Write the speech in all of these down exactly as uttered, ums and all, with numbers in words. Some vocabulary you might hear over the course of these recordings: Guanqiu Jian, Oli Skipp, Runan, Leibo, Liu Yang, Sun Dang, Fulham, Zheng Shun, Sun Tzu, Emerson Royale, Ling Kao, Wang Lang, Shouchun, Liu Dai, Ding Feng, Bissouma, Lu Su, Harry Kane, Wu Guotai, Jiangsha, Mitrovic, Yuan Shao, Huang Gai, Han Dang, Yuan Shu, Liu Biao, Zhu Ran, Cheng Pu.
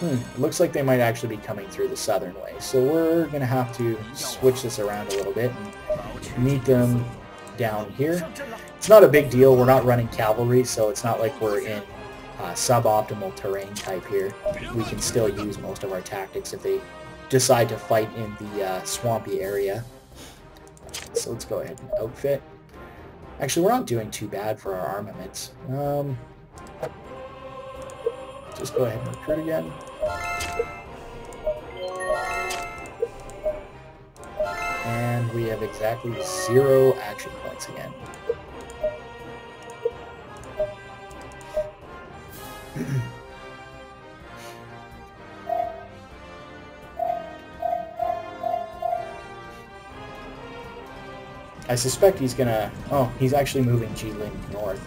Hmm, looks like they might actually be coming through the southern way. So we're going to have to switch this around a little bit and meet them down here. It's not a big deal. We're not running cavalry, so it's not like we're in uh, suboptimal terrain type here. We can still use most of our tactics if they decide to fight in the uh, swampy area. So let's go ahead and outfit. Actually, we're not doing too bad for our armaments. Um, just go ahead and recruit again. And we have exactly zero action points again. I suspect he's gonna... Oh, he's actually moving Ji Ling north.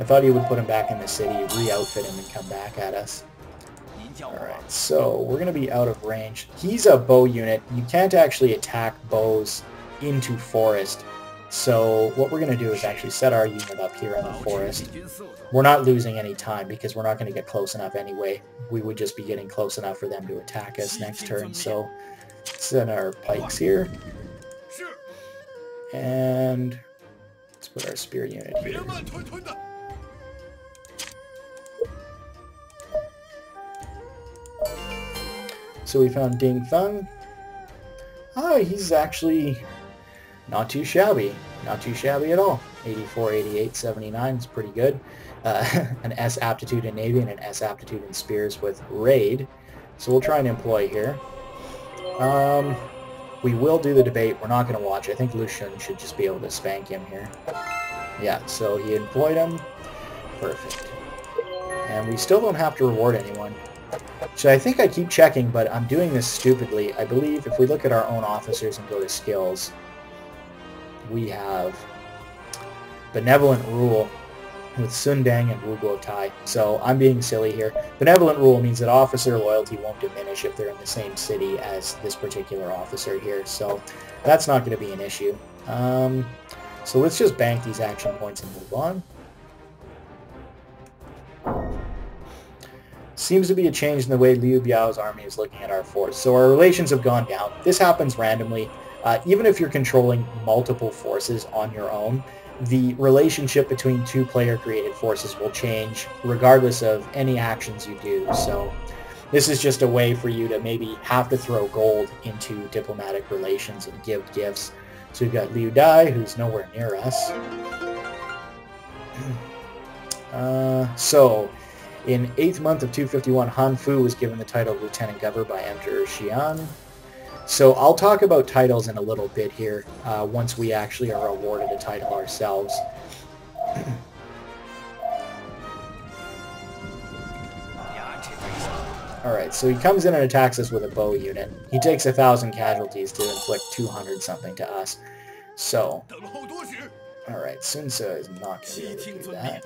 I thought he would put him back in the city, re-outfit him, and come back at us. Alright, so we're gonna be out of range. He's a bow unit. You can't actually attack bows into forest. So what we're gonna do is actually set our unit up here in the forest. We're not losing any time because we're not gonna get close enough anyway. We would just be getting close enough for them to attack us next turn. So set our pikes here. And let's put our spear unit here. So we found Ding Feng. Ah, he's actually not too shabby. Not too shabby at all. eighty-four, eighty-eight, seventy-nine is pretty good. Uh, an S aptitude in Navy and an S aptitude in Spears with Raid. So we'll try and employ here. Um... We will do the debate. We're not going to watch. I think Lu Xun should just be able to spank him here. Yeah, so he employed him. Perfect. And we still don't have to reward anyone. So I think I keep checking, but I'm doing this stupidly. I believe if we look at our own officers and go to skills, we have Benevolent Rule with Sun Dang and Wu Guotai. So I'm being silly here. Benevolent Rule means that officer loyalty won't diminish if they're in the same city as this particular officer here. So that's not going to be an issue. Um, so let's just bank these action points and move on. Seems to be a change in the way Liu Biao's army is looking at our force. So our relations have gone down. This happens randomly. Uh, even if you're controlling multiple forces on your own, the relationship between two player-created forces will change regardless of any actions you do. So this is just a way for you to maybe have to throw gold into diplomatic relations and give gifts. So we've got Liu Dai, who's nowhere near us. Uh, so in eighth month of two fifty-one, Han Fu was given the title of Lieutenant Governor by Emperor Xian. So I'll talk about titles in a little bit here, uh, once we actually are awarded a title ourselves. Alright, so he comes in and attacks us with a bow unit. He takes a thousand casualties to inflict two hundred something to us. So... Alright, Sun Tzu is not going to be able to do that.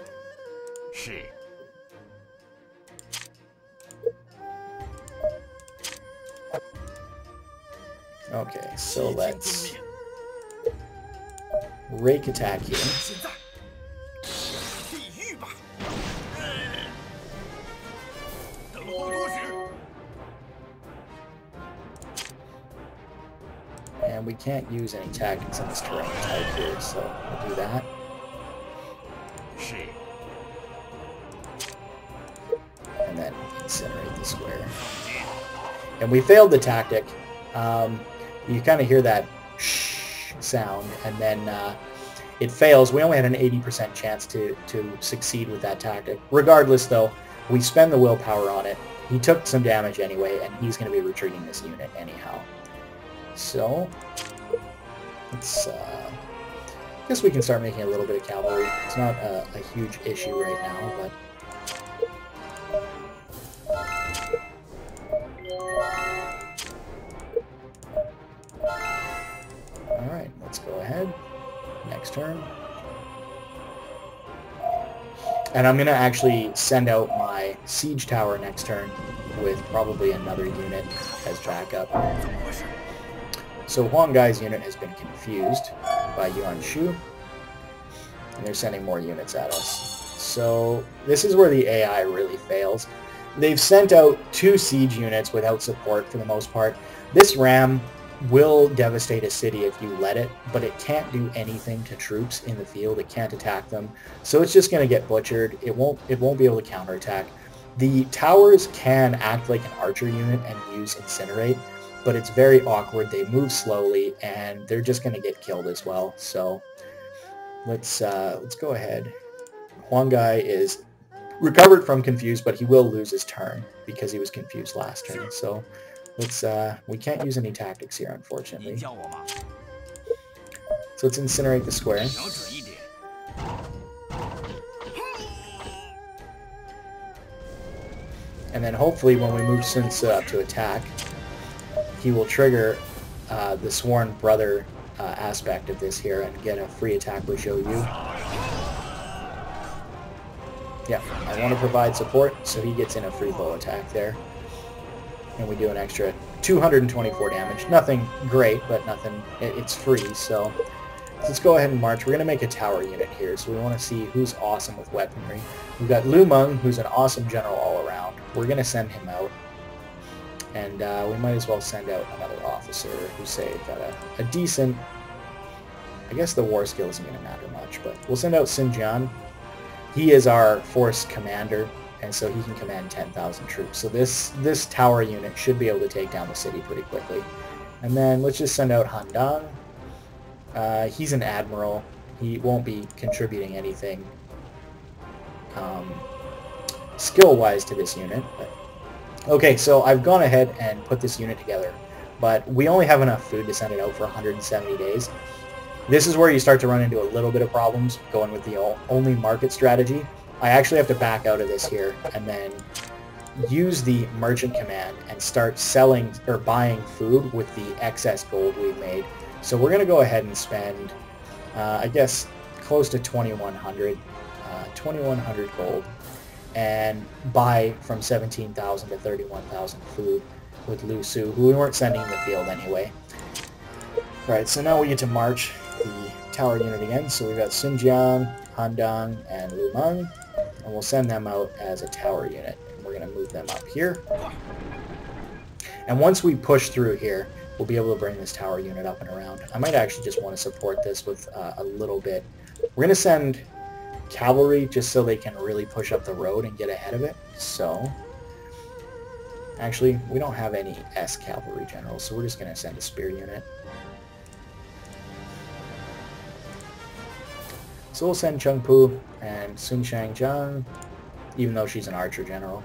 Okay, so let's rake attack here. And we can't use any tactics on this terrain type here, so we'll do that. And then incinerate the square. And we failed the tactic. Um, You kind of hear that shh sound, and then uh, it fails. We only had an eighty percent chance to, to succeed with that tactic. Regardless, though, we spend the willpower on it. He took some damage anyway, and he's going to be retreating this unit anyhow. So, let's, uh, I guess we can start making a little bit of cavalry. It's not a, a huge issue right now, but... Alright, let's go ahead. Next turn. And I'm going to actually send out my siege tower next turn with probably another unit as backup. So Huang Gai's unit has been confused by Yuan Shu. And they're sending more units at us. So this is where the A I really fails. They've sent out two siege units without support for the most part. This ram will devastate a city if you let it, but it can't do anything to troops in the field. It can't attack them, so it's just going to get butchered. It won't, it won't be able to counterattack. The towers can act like an archer unit and use incinerate, but it's very awkward. They move slowly, and they're just going to get killed as well. So let's uh, let's go ahead. Huang Gai is recovered from confused, but he will lose his turn because he was confused last turn. So let's uh, we can't use any tactics here, unfortunately. So let's incinerate the square. And then hopefully when we move Sun Tzu up to attack, he will trigger uh, the Sworn Brother uh, aspect of this here and get a free attack with Zhou Yu. Yeah, I want to provide support, so he gets in a free bow attack there. And we do an extra two hundred twenty-four damage. Nothing great, but nothing, it, it's free, so let's go ahead and march. We're going to make a tower unit here, so we want to see who's awesome with weaponry. We've got Lu Meng, who's an awesome general all around. We're going to send him out, and uh, we might as well send out another officer who, say, got a, a decent... I guess the war skill isn't going to matter much, but we'll send out Sun Jian. He is our force commander, and so he can command ten thousand troops. So this, this tower unit should be able to take down the city pretty quickly. And then let's just send out Han Dang. Uh, he's an admiral. He won't be contributing anything um, skill-wise to this unit. But. Okay, so I've gone ahead and put this unit together, but we only have enough food to send it out for one hundred seventy days. This is where you start to run into a little bit of problems going with the only market strategy. I actually have to back out of this here and then use the merchant command and start selling or buying food with the excess gold we've made. So we're going to go ahead and spend, uh, I guess, close to twenty-one hundred, uh, twenty-one hundred gold and buy from seventeen thousand to thirty-one thousand food with Lu Su, who we weren't sending in the field anyway. All right, so now we get to march the tower unit again. So we've got Sun Jian, Han Dang, and Lu Meng, and we'll send them out as a tower unit. And we're going to move them up here. And once we push through here, we'll be able to bring this tower unit up and around. I might actually just want to support this with uh, a little bit. We're going to send cavalry just so they can really push up the road and get ahead of it. So, actually, we don't have any S cavalry generals, so we're just going to send a spear unit. So we'll send Cheng Pu and Sun Shang Xiang, even though she's an archer general.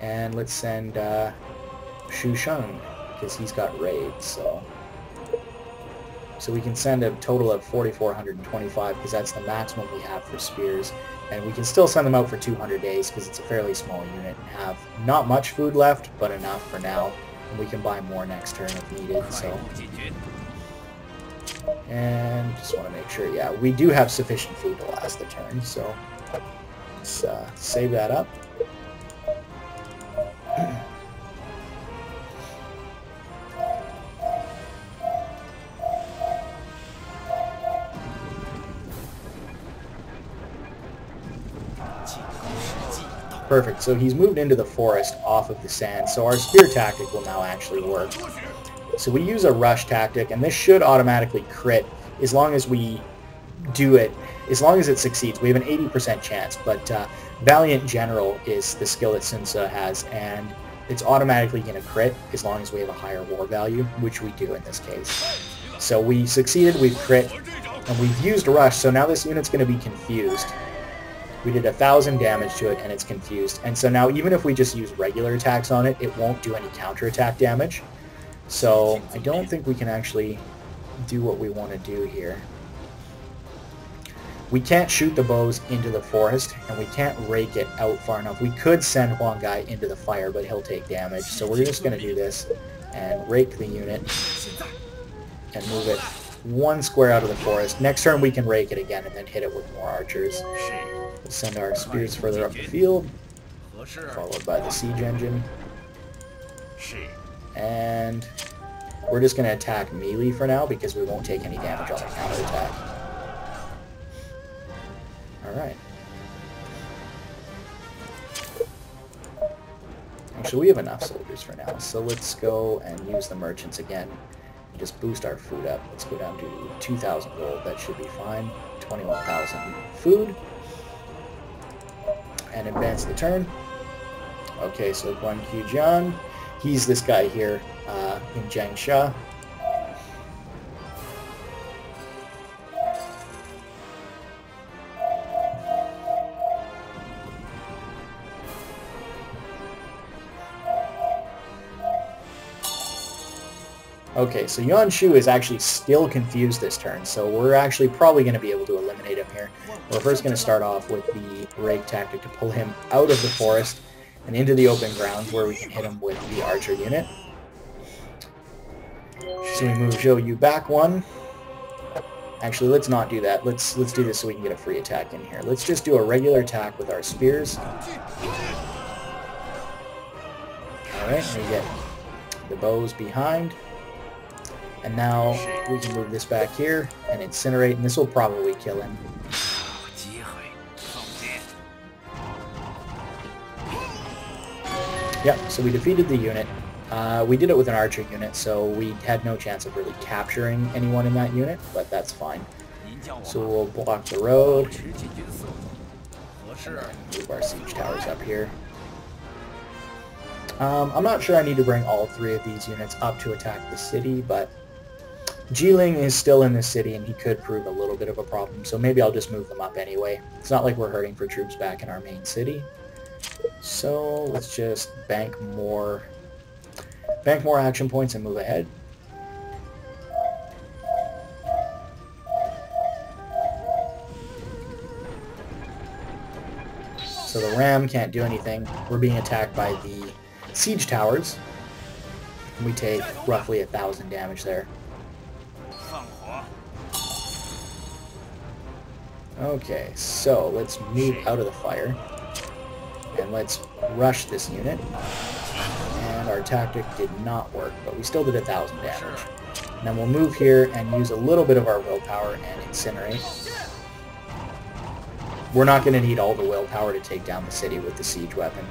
And let's send uh, Xu Sheng, because he's got raid, so so we can send a total of four thousand four hundred twenty-five, because that's the maximum we have for spears, and we can still send them out for two hundred days, because it's a fairly small unit and have not much food left, but enough for now, and we can buy more next turn if needed. So, and just want to make sure, yeah, we do have sufficient food to last the turn, so let's uh, save that up. Perfect, so he's moved into the forest off of the sand, so our spear tactic will now actually work. So we use a rush tactic, and this should automatically crit as long as we do it, as long as it succeeds. We have an eighty percent chance, but uh, Valiant General is the skill that Sun Tzu has, and it's automatically going to crit as long as we have a higher war value, which we do in this case. So we succeeded, we've crit, and we've used rush, so now this unit's going to be confused. We did a thousand damage to it, and it's confused. And so now, even if we just use regular attacks on it, it won't do any counterattack damage. So I don't think we can actually do what we want to do here. We can't shoot the bows into the forest, and we can't rake it out far enough. We could send Huang Gai into the fire, but he'll take damage. So we're just going to do this and rake the unit and move it one square out of the forest. Next turn, we can rake it again and then hit it with more archers. We'll send our spears further up the field, followed by the siege engine. And we're just going to attack melee for now because we won't take any damage on the counterattack. Alright. Actually, we have enough soldiers for now, so let's go and use the merchants again. Just boost our food up. Let's go down to two thousand gold. That should be fine. twenty-one thousand food. And advance the turn. Okay, so Guanqiu Jian. He's this guy here uh, in Jiangsha. Okay, so Yuan Shu is actually still confused this turn, so we're actually probably going to be able to eliminate him here. We're first going to start off with the raid tactic to pull him out of the forest and into the open grounds where we can hit him with the archer unit. So we move Zhou Yu back one. Actually, let's not do that. Let's let's do this so we can get a free attack in here. Let's just do a regular attack with our spears. Alright, we get the bows behind. And now we can move this back here and incinerate, and this will probably kill him. Yep, so we defeated the unit. Uh, we did it with an archer unit, so we had no chance of really capturing anyone in that unit, but that's fine. So we'll block the road. Move our siege towers up here. Um, I'm not sure I need to bring all three of these units up to attack the city, but Ji Ling is still in the city and he could prove a little bit of a problem, so maybe I'll just move them up anyway. It's not like we're hurting for troops back in our main city. So let's just bank more, bank more action points and move ahead. So the ram can't do anything. We're being attacked by the siege towers. We take roughly a thousand damage there. Okay, so let's move out of the fire and let's rush this unit. And our tactic did not work, but we still did a thousand damage. And then we'll move here and use a little bit of our willpower and incinerate. We're not going to need all the willpower to take down the city with the siege weapon.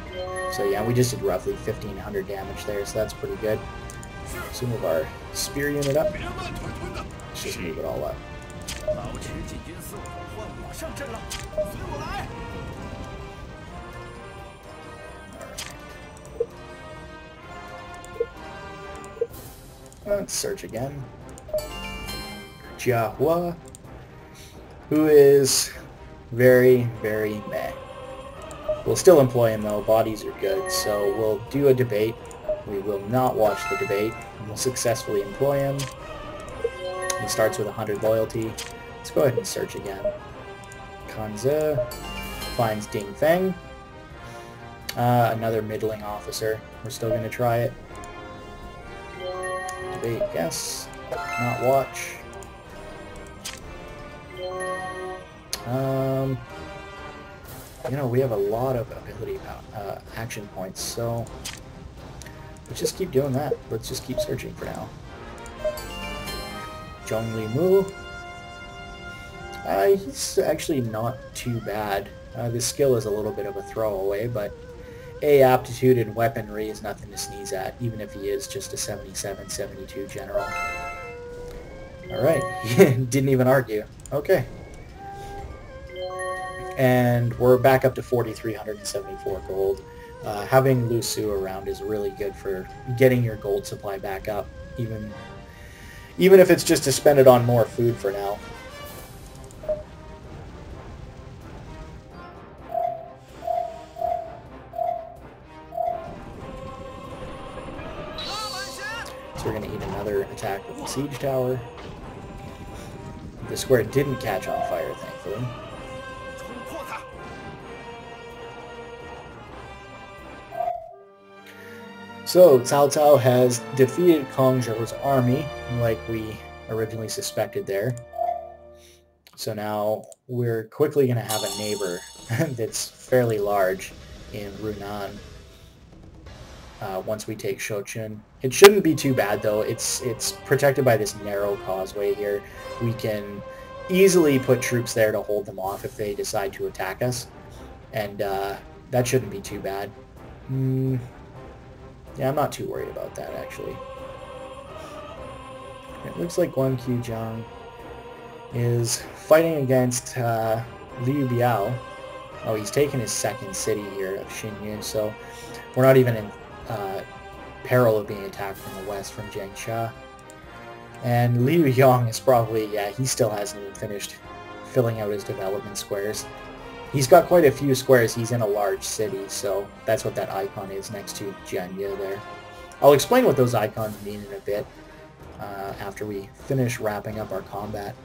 So yeah, we just did roughly fifteen hundred damage there, so that's pretty good. So move our spear unit up. Let's just move it all up. Alright. Let's search again. Jia Hua, who is very, very meh. We'll still employ him though, bodies are good, so we'll do a debate. We will not watch the debate, and we'll successfully employ him. He starts with one hundred loyalty. Let's go ahead and search again. Kanze finds Ding Feng. Uh, another middling officer. We're still going to try it. Debate, yes. Not watch. Um... You know, we have a lot of ability uh, action points, so let's just keep doing that. Let's just keep searching for now. Zhong Li Mu. Uh, he's actually not too bad. Uh, the skill is a little bit of a throwaway, but A aptitude and weaponry is nothing to sneeze at, even if he is just a seventy-seven seventy-two general. Alright, didn't even argue. Okay. And we're back up to four thousand three hundred seventy-four gold. Uh, having Lu Su around is really good for getting your gold supply back up, even even if it's just to spend it on more food for now. So we're going to eat another attack with the siege tower. The square didn't catch on fire, thankfully. So, Cao Cao has defeated Kong Zhou's army, like we originally suspected there. So now we're quickly going to have a neighbor that's fairly large in Runan uh, once we take Shouchun. It shouldn't be too bad, though. It's, it's protected by this narrow causeway here. We can easily put troops there to hold them off if they decide to attack us, and uh, that shouldn't be too bad. Mm. Yeah, I'm not too worried about that, actually. It looks like Guanqiu Zhang is fighting against uh, Liu Biao. Oh, he's taken his second city here of Xinyu, so we're not even in uh, peril of being attacked from the west from Jiangsha. And Liu Yong is probably, yeah, he still hasn't even finished filling out his development squares. He's got quite a few squares. He's in a large city, so that's what that icon is next to Jianye there. I'll explain what those icons mean in a bit uh, after we finish wrapping up our combat.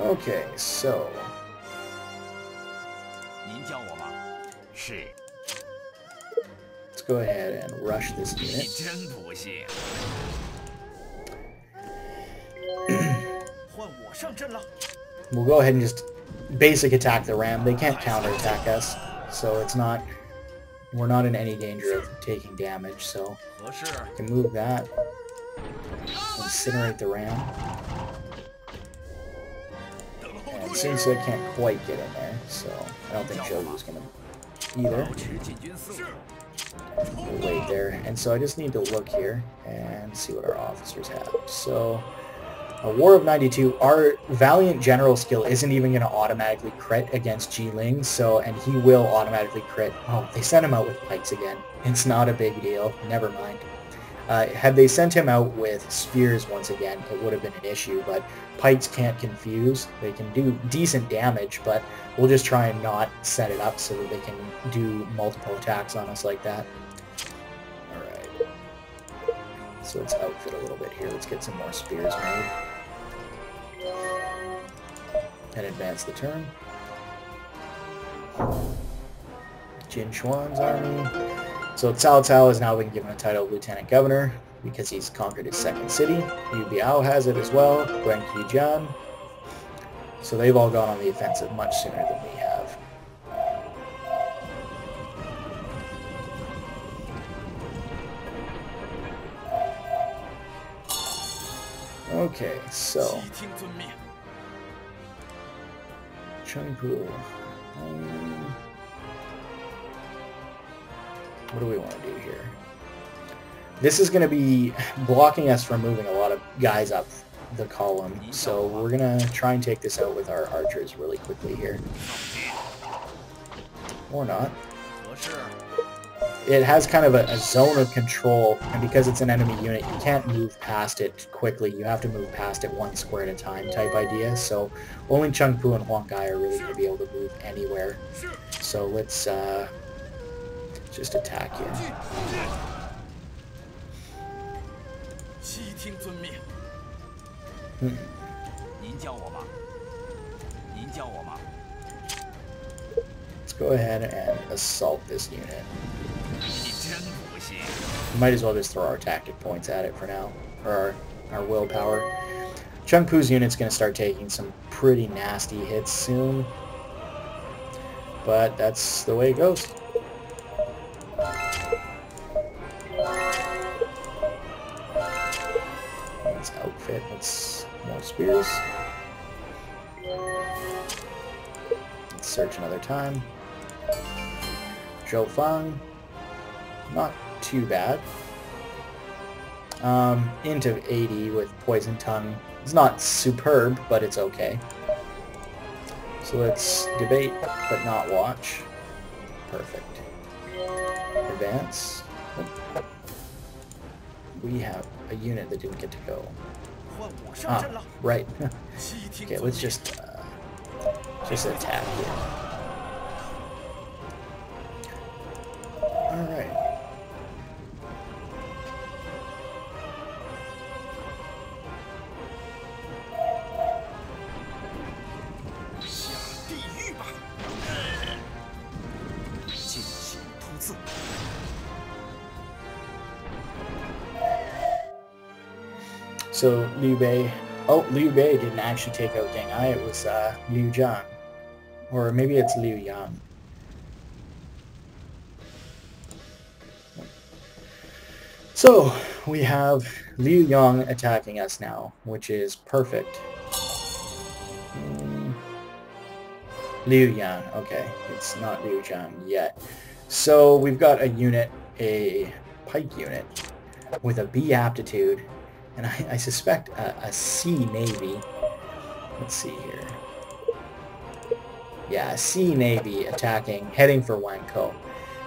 Okay, so... let's go ahead and rush this unit. We'll go ahead and just basic attack the ram. They can't counterattack us, so it's not... we're not in any danger of taking damage, so... we can move that. Incinerate the ram. It seems they can't quite get in there, so I don't think Zhou Yu's gonna either. We'll wait there, and so I just need to look here and see what our officers have. So, a War of ninety-two, our Valiant General skill isn't even gonna automatically crit against Ji Ling, so, and he will automatically crit. Oh, they sent him out with pikes again. It's not a big deal, never mind. Uh, had they sent him out with spears once again, it would have been an issue, but pikes can't confuse. They can do decent damage, but we'll just try and not set it up so that they can do multiple attacks on us like that. Alright. So let's outfit a little bit here. Let's get some more spears made. And advance the turn. Jin Chuan's army. So Cao Cao has now been given the title of Lieutenant Governor because he's conquered his second city. Liu Biao has it as well, Guanqiu Jian. So they've all gone on the offensive much sooner than we have. Okay, so... Cheng Pu. Um, What do we want to do here? This is going to be blocking us from moving a lot of guys up the column, so we're going to try and take this out with our archers really quickly here. Or not. It has kind of a, a zone of control, and because it's an enemy unit, you can't move past it quickly. You have to move past it one square at a time type idea, so only Cheng Pu and Huang Gai are really going to be able to move anywhere. So let's... Uh, just attack here. Hmm. Let's go ahead and assault this unit. We might as well just throw our tactic points at it for now, or our, our willpower. Cheng Pu's unit's going to start taking some pretty nasty hits soon, but that's the way it goes. Outfit. That's more spears. Let's search another time. Joe Fung. Not too bad. Um, int of eighty with poison tongue. It's not superb, but it's okay. So let's debate, but not watch. Perfect. Advance. We have a unit that didn't get to go. Ah, right. Okay, let's just uh, just attack here. All right. So Liu Bei, oh, Liu Bei didn't actually take out Deng Ai, it was uh, Liu Zhang. Or maybe it's Liu Yang. So, we have Liu Yang attacking us now, which is perfect. Mm. Liu Yang, okay, it's not Liu Zhang yet. So we've got a unit, a pike unit, with a B aptitude, and I, I suspect a, a C Navy. Let's see here. Yeah, a C Navy attacking, heading for Guanqiu.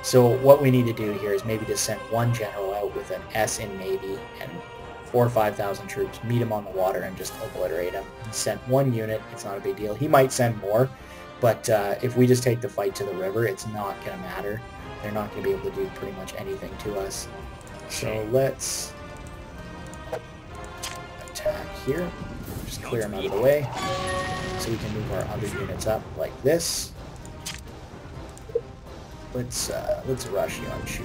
So what we need to do here is maybe just send one general out with an S in Navy and four or five thousand troops, meet him on the water and just obliterate him. He sent one unit, it's not a big deal. He might send more, but uh, if we just take the fight to the river, it's not going to matter. They're not going to be able to do pretty much anything to us. So let's attack here. Just clear them out of the way so we can move our other units up like this. Let's uh, let's rush Yuan Shu.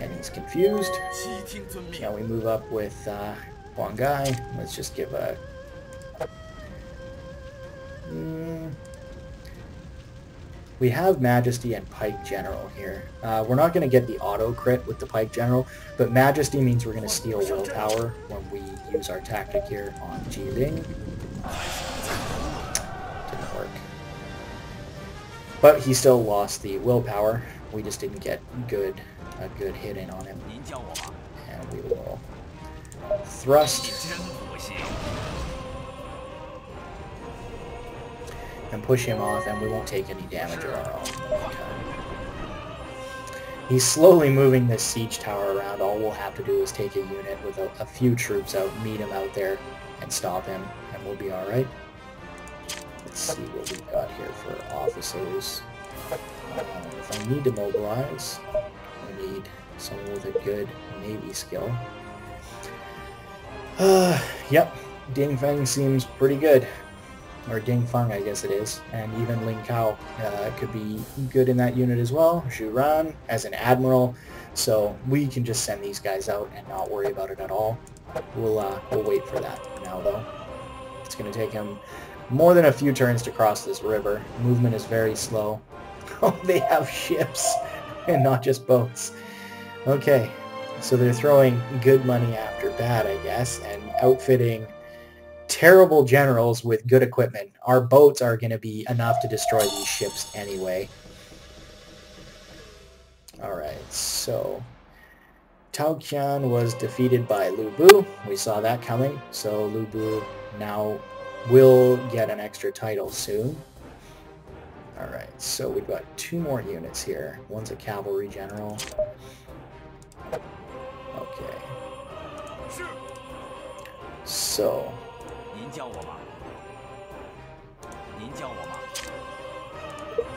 And he's confused. Now we move up with uh, Huang Gai. Let's just give a. Mm. We have Majesty and Pike General here. Uh, we're not going to get the auto crit with the Pike General, but Majesty means we're going to steal willpower when we use our tactic here on Ji Ling. Didn't work. But he still lost the willpower. We just didn't get good a good hit in on him. And we will thrust and push him off, and we won't take any damage of our own. Okay. He's slowly moving this siege tower around. All we'll have to do is take a unit with a, a few troops out, meet him out there, and stop him, and we'll be alright. Let's see what we've got here for officers. Uh, if I need to mobilize, I need someone with a good Navy skill. Uh, yep, Ding Feng seems pretty good. Or Ding Feng, I guess it is, and even Ling Kao uh, could be good in that unit as well. Zhu Ran as an admiral, so we can just send these guys out and not worry about it at all. We'll uh, we'll wait for that now though. It's going to take him more than a few turns to cross this river. Movement is very slow. Oh, they have ships and not just boats. Okay, so they're throwing good money after bad, I guess, and outfitting terrible generals with good equipment. Our boats are going to be enough to destroy these ships anyway. Alright, so Cao Qian was defeated by Lu Bu. We saw that coming, so Lu Bu now will get an extra title soon. Alright, so we've got two more units here. One's a cavalry general. Okay. So...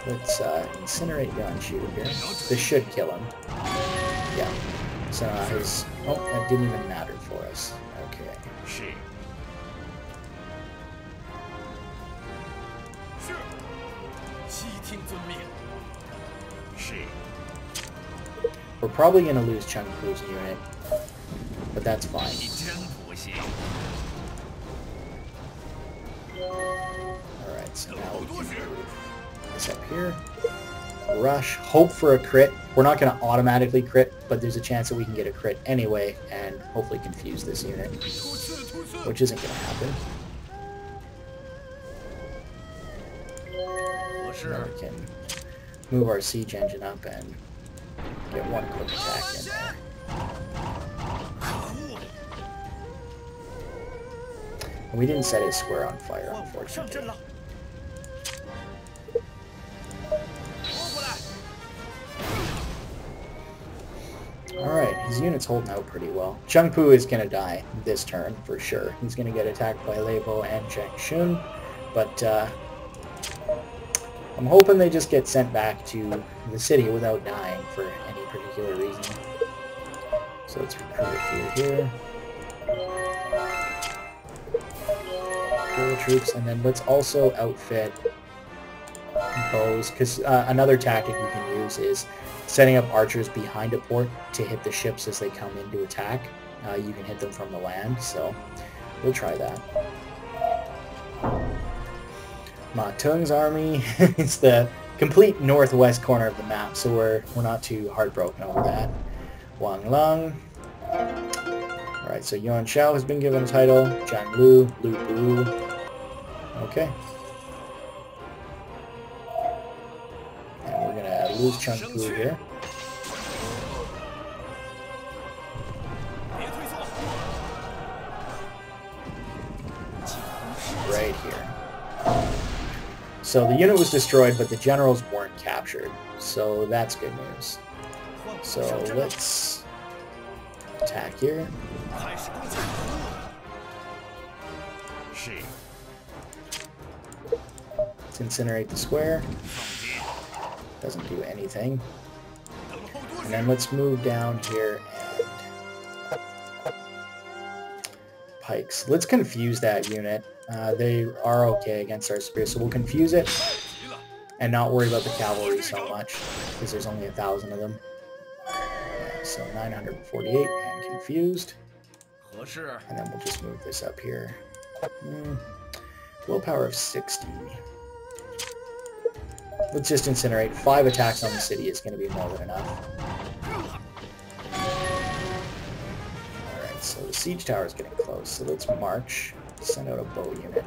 let's uh, incinerate Yuan Shu here. This should kill him. Yeah. So uh, his... oh, that didn't even matter for us. Okay. We're probably going to lose Cheng Pu's unit, but that's fine. Alright, so now we can move this up here. Rush, hope for a crit. We're not going to automatically crit, but there's a chance that we can get a crit anyway, and hopefully confuse this unit, which isn't going to happen. Now we can move our siege engine up and get one quick attack in there. We didn't set his square on fire, unfortunately. Alright, his unit's holding out pretty well. Cheng Pu is going to die this turn, for sure. He's going to get attacked by Leibo and Zheng Shun, but uh, I'm hoping they just get sent back to the city without dying for any particular reason. So let's recruit through here. Troops, and then let's also outfit bows, because uh, another tactic you can use is setting up archers behind a port to hit the ships as they come into attack. Uh, you can hit them from the land, so we'll try that. Ma Teng's army is the complete northwest corner of the map, so we're we're not too heartbroken over that. Wang Lang. Alright, so Yuan Shao has been given a title, Zhang Lu, Lu Bu, Okay. And we're gonna lose Cheng Pu here. Right here. So the unit was destroyed, but the generals weren't captured. So that's good news. So let's attack here. Let's incinerate the square. Doesn't do anything. And then let's move down here and pikes. Let's confuse that unit. Uh, they are okay against our spear, so we'll confuse it and not worry about the cavalry so much, because there's only a thousand of them. Yeah, so nine hundred forty-eight and confused. And then we'll just move this up here. Mm, willpower of sixty. Let's just incinerate. Five attacks on the city is going to be more than enough. Alright, so the siege tower is getting close, so let's march. Send out a bow unit.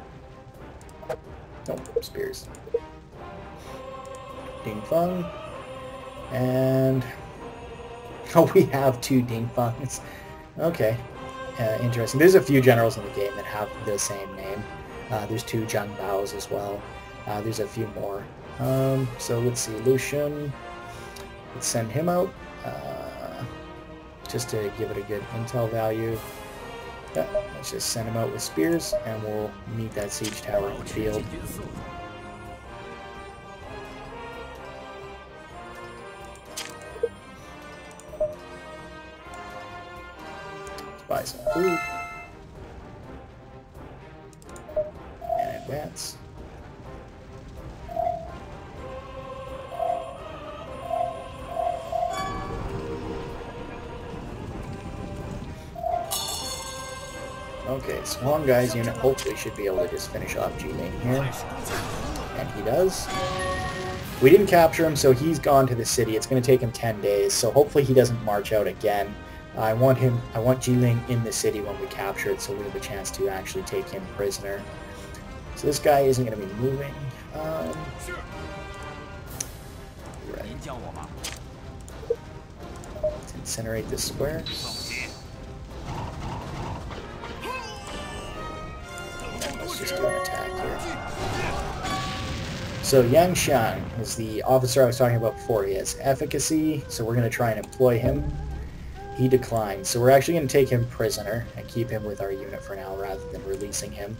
Nope, spears. Ding Feng. And... oh, we have two Ding Fengs. Okay. Uh, interesting. There's a few generals in the game that have the same name. Uh, there's two Zhang Baos as well. Uh, there's a few more. Um, so let's see. Lu Xun. Let's send him out. Uh, just to give it a good intel value. Yeah, let's just send him out with spears, and we'll meet that siege tower in the field. Let's buy some food. And advance. Okay, so Huang Gai's unit hopefully should be able to just finish off Ji Ling here. And he does. We didn't capture him, so he's gone to the city. It's going to take him ten days, so hopefully he doesn't march out again. I want him, I want Ji Ling in the city when we capture it, so we have a chance to actually take him prisoner. So this guy isn't going to be moving. Um, right. Let's incinerate this square. Just do an attack here. So Yang Xiang is the officer I was talking about before. He has efficacy, so we're going to try and employ him. He declines, so we're actually going to take him prisoner and keep him with our unit for now rather than releasing him.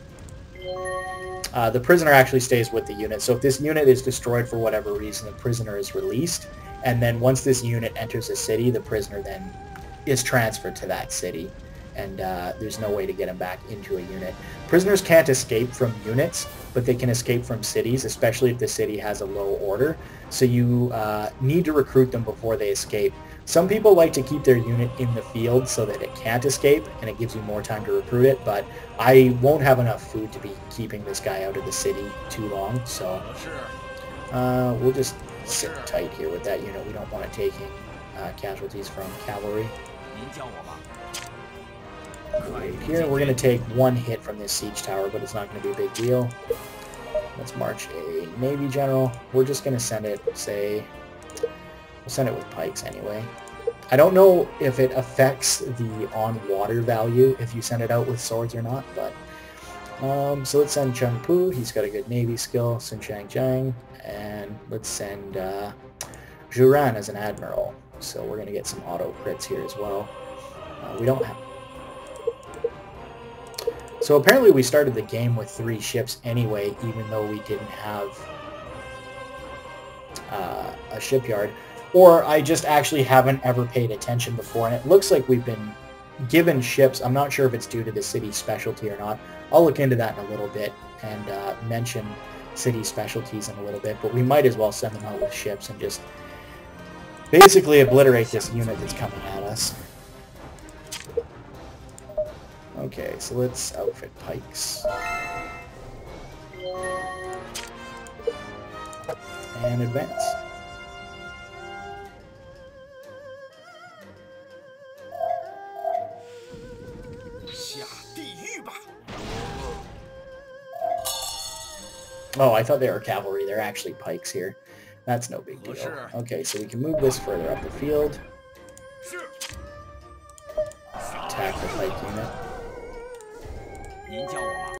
Uh, the prisoner actually stays with the unit, so if this unit is destroyed for whatever reason, the prisoner is released, and then once this unit enters a city, the prisoner then is transferred to that city. And uh, there's no way to get him back into a unit. Prisoners can't escape from units, but they can escape from cities, especially if the city has a low order. So you uh, need to recruit them before they escape. Some people like to keep their unit in the field so that it can't escape, and it gives you more time to recruit it, but I won't have enough food to be keeping this guy out of the city too long, so uh, we'll just sit tight here with that unit. We don't want to take uh, casualties from cavalry. Right here, we're going to take one hit from this siege tower, but it's not going to be a big deal. Let's march a Navy General. We're just going to send it, say, we'll send it with pikes anyway. I don't know if it affects the on-water value if you send it out with swords or not, but... Um, so let's send Cheng Pu. He's got a good Navy skill. Sun Shang Xiang. And let's send uh, Zhu Ran as an Admiral. So we're going to get some auto crits here as well. Uh, we don't have... So apparently we started the game with three ships anyway, even though we didn't have uh, a shipyard. Or I just actually haven't ever paid attention before, and it looks like we've been given ships. I'm not sure if it's due to the city specialty or not. I'll look into that in a little bit and uh, mention city specialties in a little bit, but we might as well send them out with ships and just basically obliterate this unit that's coming at us. Okay, so let's outfit pikes. And advance. Oh, I thought they were cavalry. They're actually pikes here. That's no big deal. Sure. Okay, so we can move this further up the field. Attack the pike unit.